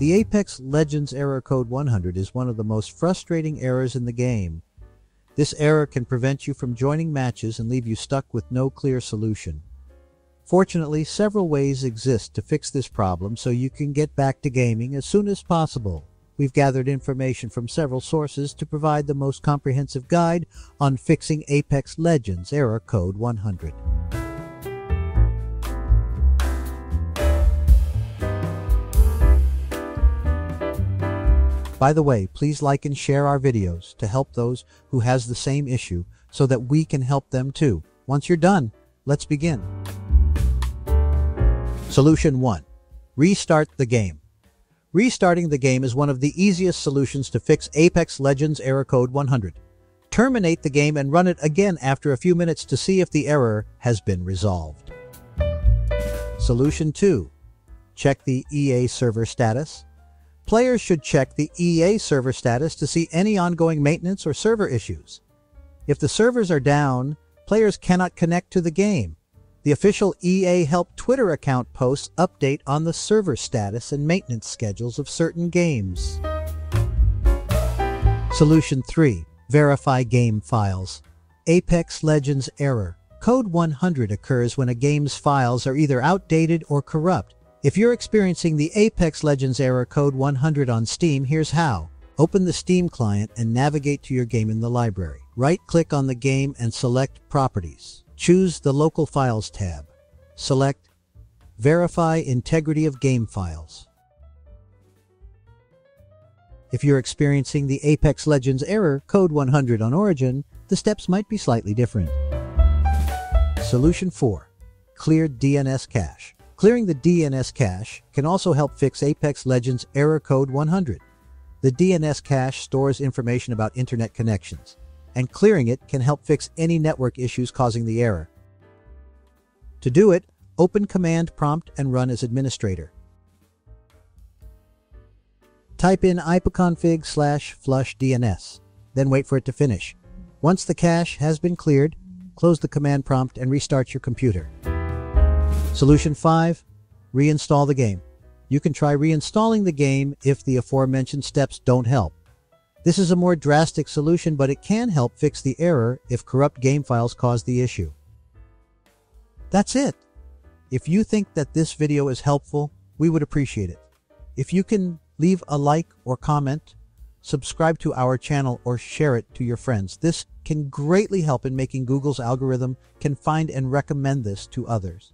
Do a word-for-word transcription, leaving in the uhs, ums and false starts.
The Apex Legends error code one hundred is one of the most frustrating errors in the game. This error can prevent you from joining matches and leave you stuck with no clear solution. Fortunately, several ways exist to fix this problem so you can get back to gaming as soon as possible. We've gathered information from several sources to provide the most comprehensive guide on fixing Apex Legends error code one hundred. By the way, please like and share our videos to help those who has the same issue so that we can help them too. Once you're done, let's begin. Solution one. Restart the game. Restarting the game is one of the easiest solutions to fix Apex Legends error code one hundred. Terminate the game and run it again after a few minutes to see if the error has been resolved. Solution two. Check the E A server status. Players should check the E A server status to see any ongoing maintenance or server issues. If the servers are down, players cannot connect to the game. The official E A Help Twitter account posts update on the server status and maintenance schedules of certain games. Solution three. Verify game files. Apex Legends error code one hundred occurs when a game's files are either outdated or corrupt. If you're experiencing the Apex Legends error code one hundred on Steam, here's how. Open the Steam client and navigate to your game in the library. Right-click on the game and select Properties. Choose the Local Files tab. Select Verify Integrity of Game Files. If you're experiencing the Apex Legends error code one hundred on Origin, the steps might be slightly different. Solution four. Clear D N S cache. Clearing the D N S cache can also help fix Apex Legends error code one hundred. The D N S cache stores information about internet connections, and clearing it can help fix any network issues causing the error. To do it, open Command Prompt and run as administrator. Type in ipoconfig slash flush D N S, then wait for it to finish. Once the cache has been cleared, close the Command Prompt and restart your computer. Solution five. Reinstall the game. You can try reinstalling the game if the aforementioned steps don't help. This is a more drastic solution, but it can help fix the error if corrupt game files cause the issue. That's it. If you think that this video is helpful, we would appreciate it. If you can leave a like or comment, subscribe to our channel or share it to your friends. This can greatly help in making Google's algorithm can find and recommend this to others.